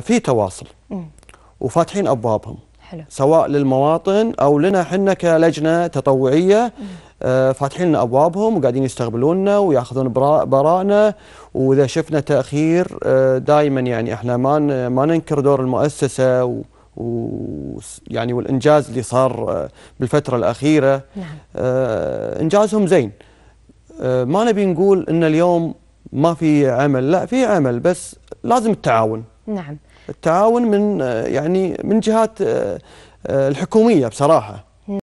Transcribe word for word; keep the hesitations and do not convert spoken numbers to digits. في تواصل وفاتحين أبوابهم حلو. سواء للمواطن أو لنا حنا كلجنة تطوعية فاتحين لنا أبوابهم وقاعدين يستقبلوننا ويأخذون براءنا، وإذا شفنا تأخير دائما يعني إحنا ما ما ننكر دور المؤسسة و ويعني والإنجاز اللي صار بالفترة الأخيرة نعم. إنجازهم زين، ما نبي نقول إن اليوم ما في عمل، لا في عمل، بس لازم التعاون نعم التعاون من يعني من جهات الحكومية بصراحة.